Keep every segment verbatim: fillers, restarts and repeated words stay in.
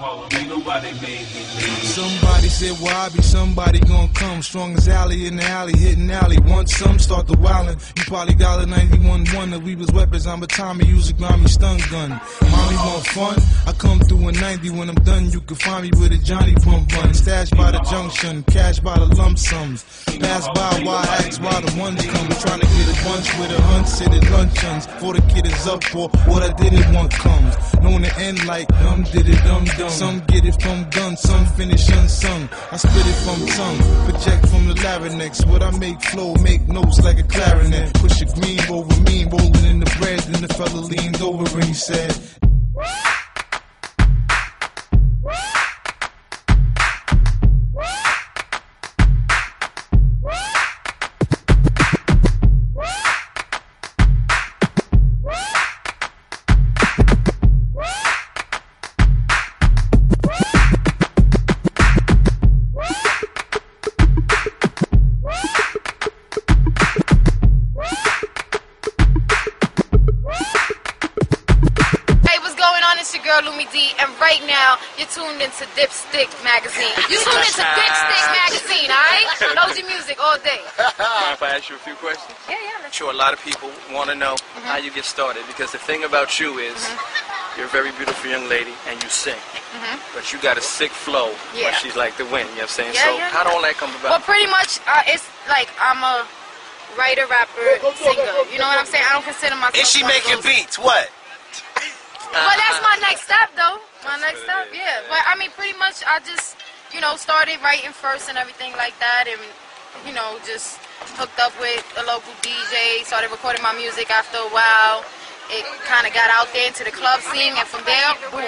Somebody said, well, I be somebody gonna come. Strong as alley in the alley, hitting alley. Once some start the wildin', you probably got a ninety-one one. If we was weapons, I'm a Tommy, use a grimy stun gun. Mommy want fun? I come through a ninety. When I'm done, you can find me with a Johnny pump run. Stash by the junction, cash by the lump sums. Pass by, why I ask why the ones come. Trying to get a bunch with a hunt, sit at luncheons. For the kid is up for what I didn't want comes. Knowing the end like dumb did it, dumb dumb. Some get it from guns, some finish unsung. I spit it from tongue, project from the larynx. What I make flow, make notes like a clarinet. Push a green over me, rolling in the bread. Then the fella leaned over and he said, Lumidee, and right now you're tuned into Dipstick Magazine. You tuned into Dipstick Magazine, alright? Loji Music all day. Mind if I ask you a few questions? Yeah, yeah. I'm sure a lot of people want to know mm-hmm. how you get started, because the thing about you is mm-hmm. you're a very beautiful young lady and you sing, mm-hmm. but you got a sick flow yeah. when she's like the wind, you know what I'm saying? Yeah, so yeah, how did yeah. all that come about? Well, pretty much uh, it's like I'm a writer, rapper, singer. You know what I'm saying? I don't consider myself. Is she making beats? What? Well, that's my next stop, though. My that's next stop, yeah. But, I mean, pretty much I just, you know, started writing first and everything like that. And, you know, just hooked up with a local D J, started recording my music. After a while, it kind of got out there into the club scene. And from there, boom,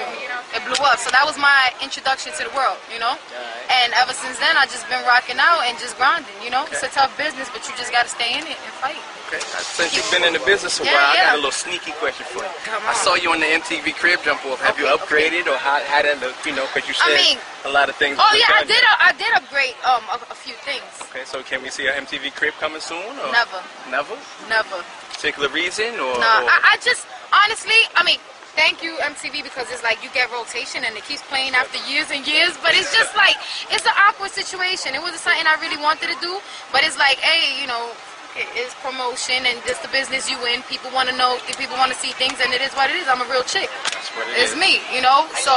it blew up. So that was my introduction to the world, you know. And ever since then, I've just been rocking out and just grinding, you know. Okay. It's a tough business, but you just got to stay in it and fight. Since you've been in the business a while, yeah, yeah. I got a little sneaky question for you. I saw you on the M T V Crib jump off. Have okay, you upgraded, okay. or how, how did that look? You know, because you said I mean, a lot of things. Oh yeah, I did. A, I did upgrade um a, a few things. Okay, so can we see an M T V Crib coming soon? Or? Never. Never. Never. Particular reason or? No, or? I, I just honestly, I mean, thank you M T V, because it's like you get rotation and it keeps playing after years and years, but it's just like it's an awkward situation. It wasn't something I really wanted to do, but it's like, hey, you know. It is promotion, and just the business you in. People want to know, people want to see things, and it is what it is. I'm a real chick. That's what it is. It's me, you know. So,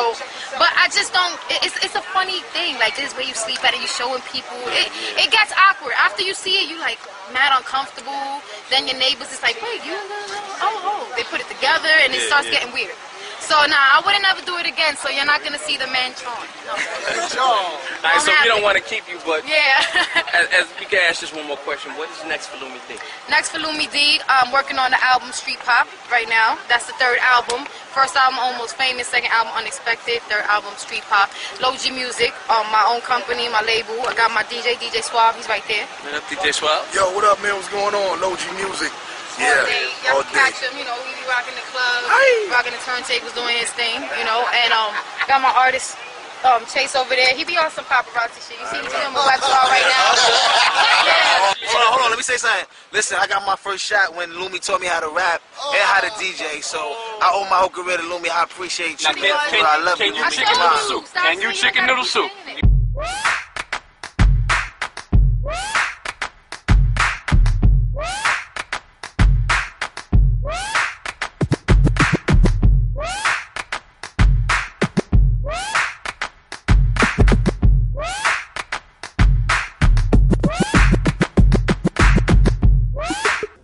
but I just don't. It's it's a funny thing. Like this, where you sleep at, and you showing people. It it gets awkward after you see it. You like mad uncomfortable. Then your neighbors is like, wait, you? Oh, oh, they put it together, and it yeah, starts yeah. getting weird. So nah, I wouldn't ever do it again. So you're not gonna see the man John. No. John. All right, so we don't want to keep you, but yeah. as, as we can ask just one more question, what is next for Lumidee? Next for Lumidee, I'm working on the album Street Pop right now. That's the third album. First album Almost Famous, second album Unexpected, third album Street Pop. Loji Music, um, my own company, my label. I got my D J, D J Suave. He's right there. What up, D J Suave? Yo, what up, man? What's going on? Loji Music. Yeah, all day. Y'all can catch him, you know, we be rocking the club, Aye. rocking the turntables, doing his thing, you know, and um, got my artist um, Chase over there. He be on some paparazzi shit. You see him on my website right now. Yeah. Hold on, hold on, let me say something. Listen, I got my first shot when Lumi taught me how to rap and how to D J, so I owe my whole career to Lumi. I appreciate you. Now, can, can, I love can you, Lumi. Chicken noodle soup? Can you chicken noodle soup?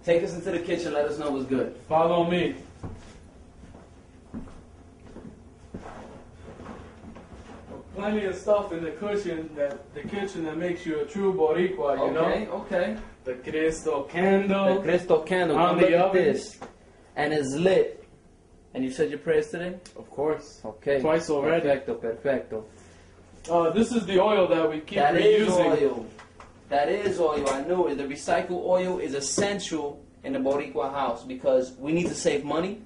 Take us into the kitchen, let us know what's good. Follow me. Plenty of stuff in the cushion that the kitchen that makes you a true Boricua, you okay, know? Okay, okay. The Cristo candle. The Cristo candle. On the look oven. At this. And it's lit. And you said your prayers today? Of course. Okay. Twice already. Perfecto, perfecto. Uh, this is the oil that we keep that reusing. That is oil. That is oil, I knew it. The recycled oil is essential in the Boricua house because we need to save money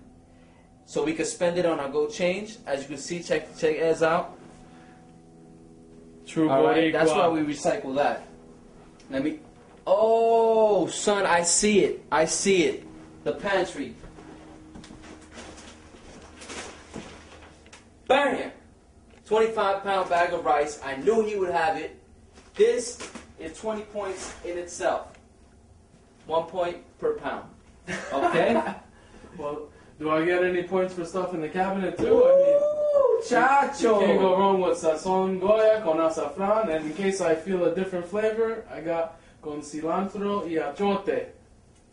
so we can spend it on our gold change. As you can see, check check us out. True Boricua. Right, that's why we recycle that. Let me, oh, son, I see it. I see it. The pantry. Bam! twenty-five pound bag of rice. I knew he would have it. This is twenty points in itself. One point per pound. Okay? Well, do I get any points for stuff in the cabinet too? Ooh, I mean, chacho! You can't go wrong with Sazon Goya con azafrán, and in case I feel a different flavor, I got con cilantro y achote.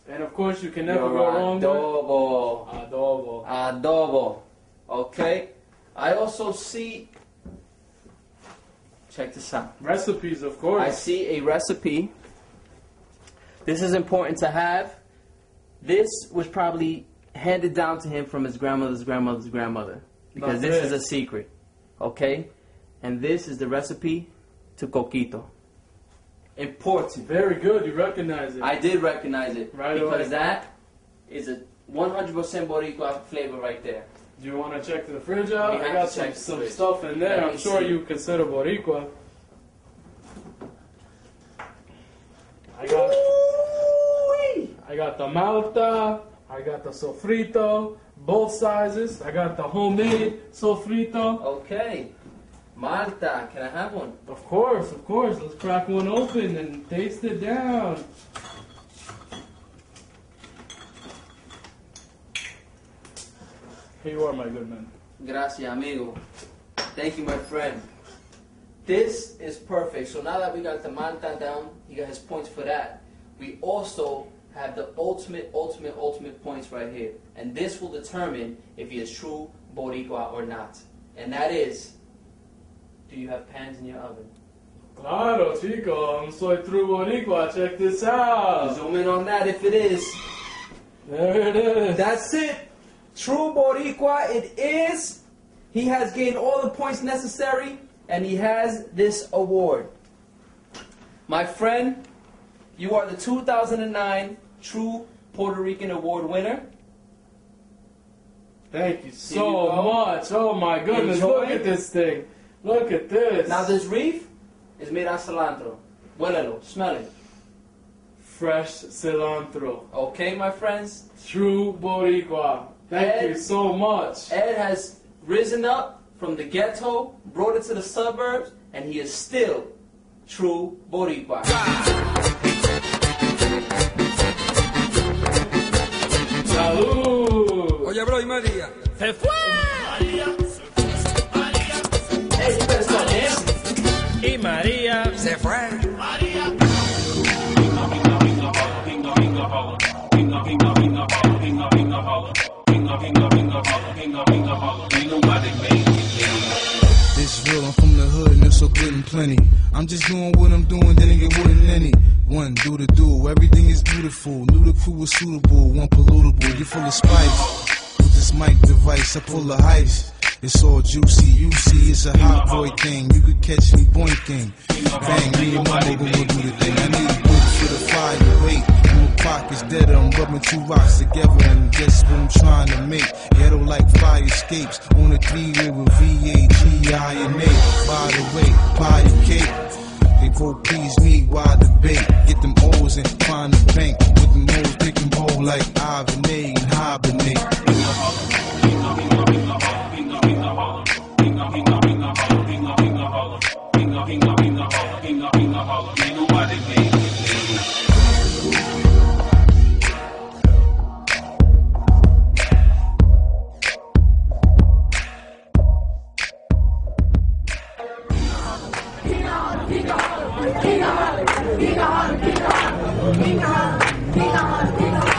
And of course, you can never You're go wrong adobo. with adobo. Adobo. Okay? I also see, check this out. Recipes, of course. I see a recipe. This is important to have. This was probably handed down to him from his grandmother's grandmother's grandmother. Because Not this it. is a secret. Okay? And this is the recipe to Coquito. Important. Very good. You recognize it. I did recognize it. Right because away. Because that is a one hundred percent Boricua flavor right there. Do you want to check the fridge out? I got some, some stuff in there. I'm sure you consider Boricua. I got, I got the Malta. I got the sofrito, both sizes. I got the homemade sofrito. Okay. Malta, can I have one? Of course, of course. Let's crack one open and taste it down. Here you are, my good man. Gracias, amigo. Thank you, my friend. This is perfect. So now that we got the Malta down, he got his points for that. We also have the ultimate, ultimate, ultimate points right here. And this will determine if he is true Boricua or not. And that is, do you have pans in your oven? Claro, chico. I'm soy true Boricua. Check this out. Zoom in on that if it is. There it is. That's it. True Boricua it is. He has gained all the points necessary, and he has this award. My friend, you are the two thousand nine True Puerto Rican Award winner. Thank you so much. Oh my goodness, Enjoy. Look at this thing. Look at this. Now this reef is made out of cilantro. Huélelo, smell it. Fresh cilantro. Okay, my friends. True Boricua. Thank Ed, you so much. Ed has risen up from the ghetto, brought it to the suburbs, and he is still true Boricua. Salud. Oye, bro, y María. Se fue. María, se fue. María, se fue. Hey, you better start dancing. Y María. Se fue. María. Bingo, bingo, bingo, bingo, bingo, bingo, bingo, bingo, bingo, bingo, bingo. This real, I'm from the hood and it's so good and plenty. I'm just doing what I'm doing, then it get wooden any. One do the do, everything is beautiful. Knew the crew was suitable, one pollutable. You full of spice. With this mic device, I pull a heist. It's all juicy, you see, it's a hot boy thing. You could catch me boinking. Bang, me and my neighbor will do the thing. I need boots for the fire, wait. Pockets dead, I'm rubbing two rocks together, and guess what I'm trying to make? Ghetto like fire escapes on a three-way with V A G I N A. By the way, pie and cake. They go please me wide debate. Get them O's and find the bank with them O's pick and roll like Ivan A and Hibernate. Pick a hole, pick a hole, pick a hole, pick a hole, pick a hole, pick a hole.